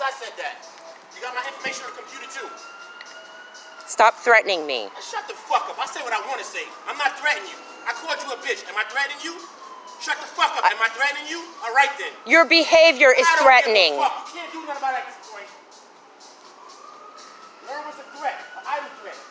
Once I said that, you got my information on the computer too. Stop threatening me. Shut the fuck up. I say what I want to say. I'm not threatening you. I called you a bitch. Am I threatening you? Shut the fuck up. Am I threatening you? All right then. Your behavior is threatening. Fuck. You can't do nothing about it at this point. Where was the threat? An item threat.